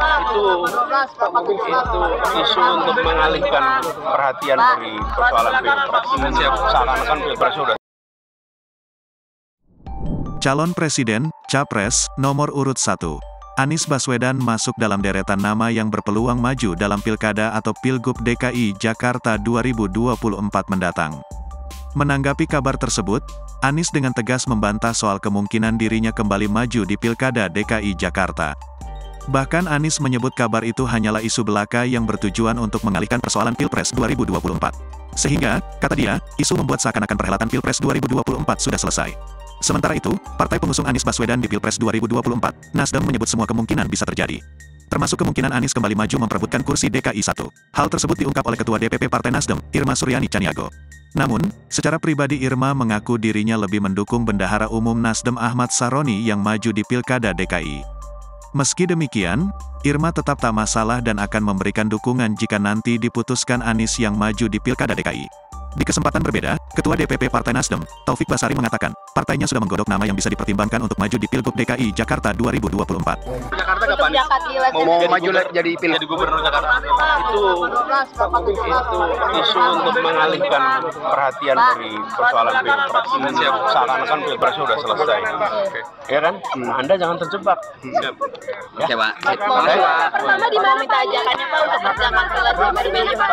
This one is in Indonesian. itu isu untuk mengalihkan perhatian dari persoalan Pilpres. Seakan-akan Pilpres sudah. Calon Presiden, Capres, nomor urut 1. Anies Baswedan masuk dalam deretan nama yang berpeluang maju dalam Pilkada atau Pilgub DKI Jakarta 2024 mendatang. Menanggapi kabar tersebut, Anies dengan tegas membantah soal kemungkinan dirinya kembali maju di Pilkada DKI Jakarta. Bahkan Anies menyebut kabar itu hanyalah isu belaka yang bertujuan untuk mengalihkan persoalan Pilpres 2024. Sehingga, kata dia, isu membuat seakan-akan perhelatan Pilpres 2024 sudah selesai. Sementara itu, partai pengusung Anies Baswedan di Pilpres 2024, NasDem menyebut semua kemungkinan bisa terjadi. Termasuk kemungkinan Anies kembali maju memperebutkan kursi DKI 1. Hal tersebut diungkap oleh Ketua DPP Partai NasDem, Irma Suryani Caniago. Namun, secara pribadi Irma mengaku dirinya lebih mendukung Bendahara Umum NasDem Ahmad Saroni yang maju di Pilkada DKI. Meski demikian, Irma tetap tak masalah dan akan memberikan dukungan jika nanti diputuskan Anies yang maju di Pilkada DKI. Di kesempatan berbeda, Ketua DPP Partai NasDem, Taufik Basari mengatakan, partainya sudah menggodok nama yang bisa dipertimbangkan untuk maju di Pilgub DKI Jakarta 2024. Jakarta kapan? Mau maju jadi Gubernur Jakarta. Itu isu untuk mengalihkan perhatian dari persoalan Pilpres. Seakan-akan Pilpres sudah selesai. Iya kan? Anda jangan terjebak. Siap. Oke, Pak. Pertama di mana minta ajakannya Pak untuk persiapan selama di mana Pak?